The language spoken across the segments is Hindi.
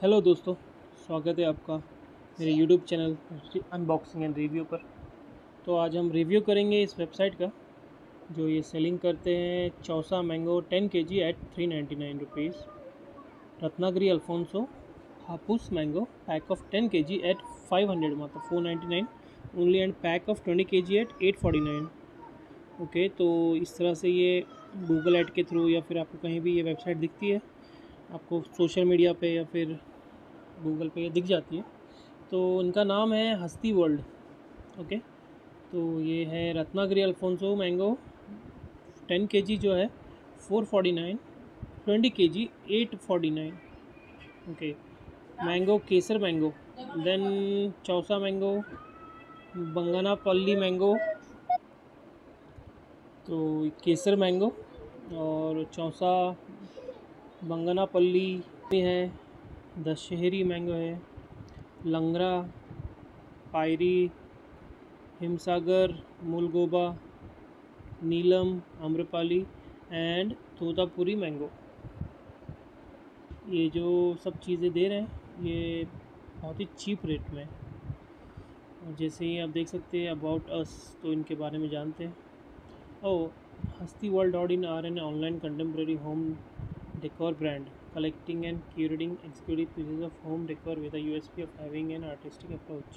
हेलो दोस्तों, स्वागत है आपका मेरे YouTube channel unboxing and review पर। तो आज हम रिव्यू करेंगे इस वेबसाइट का जो ये सेलिंग करते हैं Chausa mango 10 kg at 399 rupees, Ratnagiri Alphonso Hapus mango pack of 10 kg at 500 मतलब 499 only and pack of 20 kg at 849। Okay, तो इस तरह से ये गूगल ऐड के थ्रू या फिर आपको कहीं भी ये वेबसाइट दिखती है, आपको सोशल मीडिया पे या फिर गूगल पे दिख जाती है। तो इनका नाम है हस्ती वर्ल्ड। ओके, तो ये है रत्नागिरी अल्फोंसो मैंगो 10 kg जो है 449, 20 kg 849। Okay, mango Kesar mango, then Chausa mango, Banganapalli mango, तो केसर मैंगो और चौसा बंगानापल्ली है, दशहरी मैंगो है, लंगरा, पायरी, हिमसागर, मुलगोबा, नीलम, आम्रपाली एंड तोतापुरी मैंगो। ये जो सब चीज़ें दे रहे हैं ये बहुत ही चीप रेट में, और जैसे ही आप देख सकते हैं अबाउट अस, तो इनके बारे में जानते हैं। Oh Hastiworld.in are an online contemporary home decor brand collecting and curating exquisite pieces of home decor with a USP of having an artistic approach.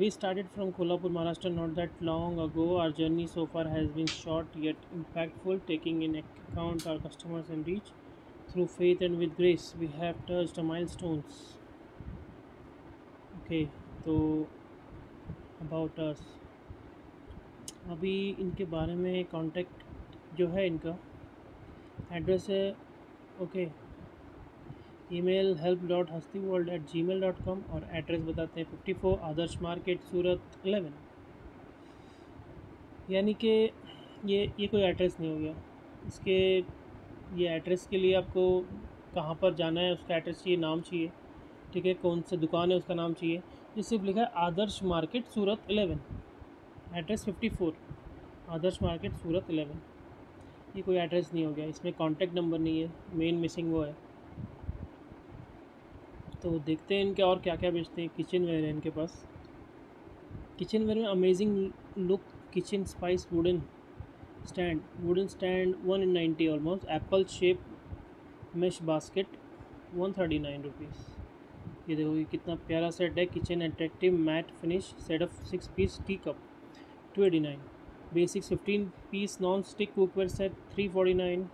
We started from Kolhapur, Maharashtra not that long ago. Our journey so far has been short yet impactful, taking in account our customers and reach. Through faith and with grace we have touched milestones. Okay, so about us, अभी इनके बारे में कॉन्टैक्ट जो है इनका एड्रेस है। ओके, ईमेल help.hastiworld@gmail.com और एड्रेस बताते हैं 54 आदर्श मार्केट सूरत 11। यानी कि ये कोई एड्रेस नहीं हो गया, इसके ये एड्रेस के लिए आपको कहाँ पर जाना है उसका एड्रेस चाहिए, नाम चाहिए, ठीक है, कौन सी दुकान है उसका नाम चाहिए। ये सिर्फ लिखा है Adarsh market Surat 11, address 54 Adarsh market Surat 11। ये कोई एड्रेस नहीं हो गया, इसमें कांटेक्ट नंबर नहीं है, मेन मिसिंग वो है। तो देखते हैं इनके और क्या क्या बेचते हैं। किचन वेयर है इनके पास, किचन वेयर में amazing look kitchen spice wooden stand 190 almost, apple shape mesh basket 139 rupees. ये देखो ये कितना प्यारा सेट है, kitchen attractive matte finish set of 6 piece tea cup 289, basic 15 piece non stick cookware set 349।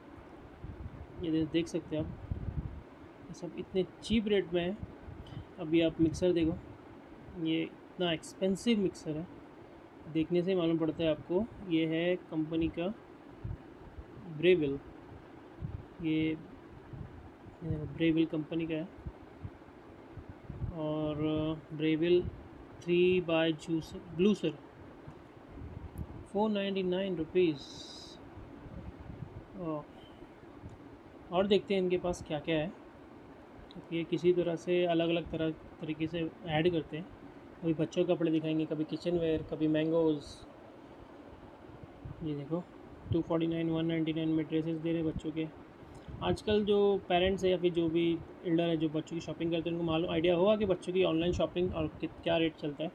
ये देख सकते हैं आप, सब इतने चीप रेट में है। अभी आप मिक्सर देखो, ये इतना एक्सपेंसिव मिक्सर है, देखने से मालूम पड़ता है आपको। ये है कंपनी का ब्रेविल, ये ब्रेविल कंपनी का है, और ब्रेविल 3 बाय ग्लूसर 499 रुपीज़। और देखते हैं इनके पास क्या क्या है, क्योंकि ये किसी तरह से अलग अलग तरीके से ऐड करते हैं। कभी बच्चों के कपड़े दिखाएंगे, कभी किचन वेयर, कभी मैंगोज़। ये देखो 249, 199 में ड्रेसेस दे रहे बच्चों के। आजकल जो पेरेंट्स है या फिर जो भी एल्डर है जो बच्चों की शॉपिंग करते हैं, उनको मालूम आइडिया होगा कि बच्चों की ऑनलाइन शॉपिंग और क्या रेट चलता है,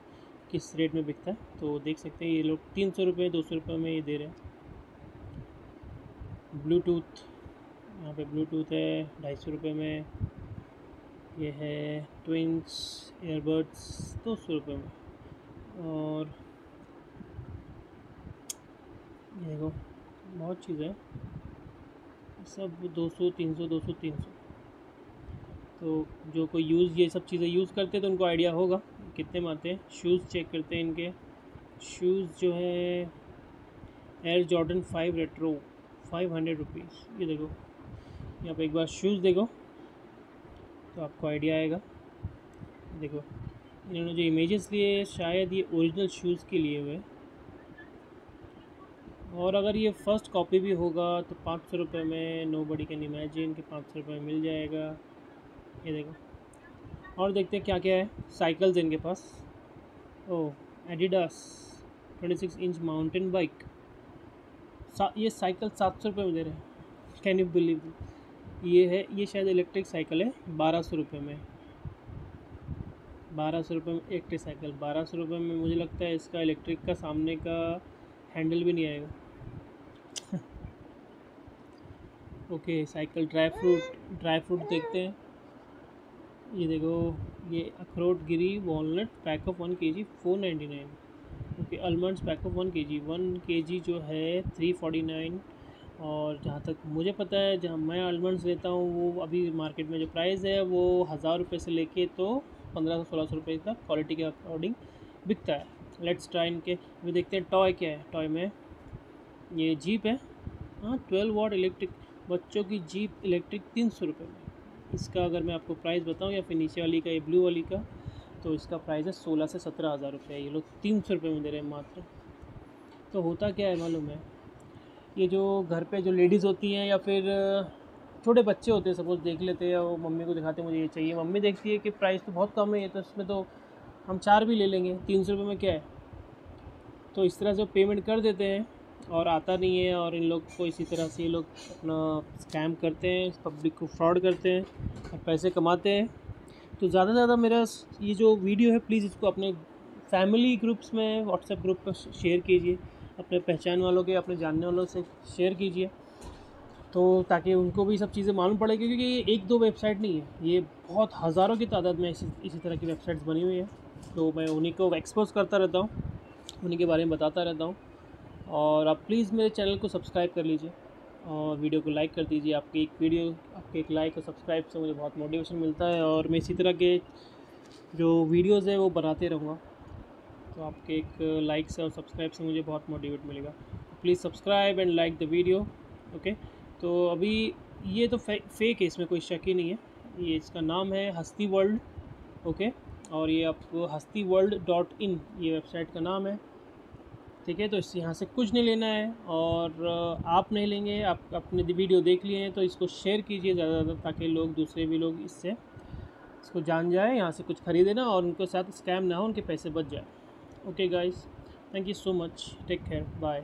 किस रेट में बिकता है। तो देख सकते हैं ये लोग 300 रुपये 200 रुपये में ये दे रहे हैं। ब्लूटूथ, यहाँ पे ब्लूटूथ है 250 रुपये में, ये है ट्विंस एयरबड्स 200 रुपये में, और ये देखो बहुत चीज़ें सब 200 300 200 300। तो जो कोई ये सब चीज़ें यूज़ करते हैं तो उनको आइडिया होगा कितने में आते हैं। शूज़ चेक करते हैं, इनके शूज़ जो है एयर जॉर्डन 5 रेट्रो 500 रुपीज़। ये देखो, यहाँ पे एक बार शूज़ देखो तो आपको आइडिया आएगा। देखो इन्होंने जो इमेजेस लिए शायद ये ओरिजिनल शूज़ के लिए हुए, और अगर ये फ़र्स्ट कॉपी भी होगा तो 500 रुपये में, नोबडी कैन इमेजिन कि 500 रुपये मिल जाएगा। ये देखो, और देखते हैं क्या क्या है। साइकिल्स इनके पास, oh Adidas 26 inch mountain bike, ये साइकिल 700 रुपये में दे रहे हैं, कैन यू बिलीव। ये है, ये शायद इलेक्ट्रिक साइकिल है 1200 रुपये में, 1200 रुपये में इलेक्ट्रिक साइकिल। 1200 रुपये में मुझे लगता है इसका इलेक्ट्रिक का सामने का हैंडल भी नहीं आएगा। ओके साइकिल, ड्राई फ्रूट देखते हैं। ये देखो, ये अखरोट गिरी walnut pack of 1 kg 499। Okay almonds pack of 1 kg जो है 349। और जहाँ तक मुझे पता है, जहाँ मैं आलमंड्स लेता हूँ वो अभी मार्केट में जो प्राइस है वो 1000 रुपये से लेके तो 1500-1600 रुपये तक क्वालिटी के अकॉर्डिंग बिकता है। लेट्स ट्राई इनके, अभी देखते हैं टॉय क्या है। टॉय में ये जीप है, हाँ 12 वाट इलेक्ट्रिक बच्चों की जीप इलेक्ट्रिक 300 रुपये में। इसका अगर मैं आपको प्राइस बताऊं, या फिर नीचे वाली का ये ब्लू वाली का, तो इसका प्राइस है 16 से 17 हज़ार रुपये। ये लोग 300 रुपये में दे रहे हैं मात्र। तो होता क्या है मालूम है, ये जो घर पे जो लेडीज़ होती हैं या फिर छोटे बच्चे होते हैं, सपोज देख लेते हैं वो मम्मी को दिखाते हैं मुझे ये चाहिए, मम्मी देखती है कि प्राइस तो बहुत कम है ये, तो इसमें तो हम 4 भी ले लेंगे, 300 रुपये में क्या है। तो इस तरह से पेमेंट कर देते हैं और आता नहीं है, और इन लोग को इसी तरह से ये लोग अपना स्कैम करते हैं, पब्लिक को फ्रॉड करते हैं और पैसे कमाते हैं। तो ज़्यादा से ज़्यादा मेरा ये जो वीडियो है प्लीज़ इसको अपने फैमिली ग्रुप्स में, व्हाट्सएप ग्रुप पर शेयर कीजिए, अपने पहचान वालों के, अपने जानने वालों से शेयर कीजिए, तो ताकि उनको भी सब चीज़ें मालूम पड़े। क्योंकि ये 1-2 वेबसाइट नहीं है, ये बहुत हज़ारों की तादाद में इसी तरह की वेबसाइट्स बनी हुई है। तो मैं उन्हीं को एक्सपोज करता रहता हूँ, उन्हीं के बारे में बताता रहता हूँ। और आप प्लीज़ मेरे चैनल को सब्सक्राइब कर लीजिए और वीडियो को लाइक कर दीजिए। आपकी एक वीडियो, आपके एक लाइक और सब्सक्राइब से मुझे बहुत मोटिवेशन मिलता है, और मैं इसी तरह के जो वीडियोज़ है वो बनाते रहूँगा। तो आपके एक लाइक से और सब्सक्राइब से मुझे बहुत मोटिवेट मिलेगा। Please subscribe and like the video. Okay, तो अभी ये तो फेक है, इसमें कोई शक ही नहीं है। ये इसका नाम है हस्ती वर्ल्ड। ओके, और ये आपको hastiworld.in ये वेबसाइट का नाम है, ठीक है। तो इससे यहाँ से कुछ नहीं लेना है, और आप नहीं लेंगे, आप अपने वीडियो देख लिए हैं तो इसको शेयर कीजिए ज़्यादा से ज़्यादा, ताकि लोग, दूसरे भी लोग इससे, इसको जान जाए, यहाँ से कुछ खरीदे ना, और उनके साथ स्कैम ना हो, उनके पैसे बच जाए। Okay guys, thank you so much, take care, bye.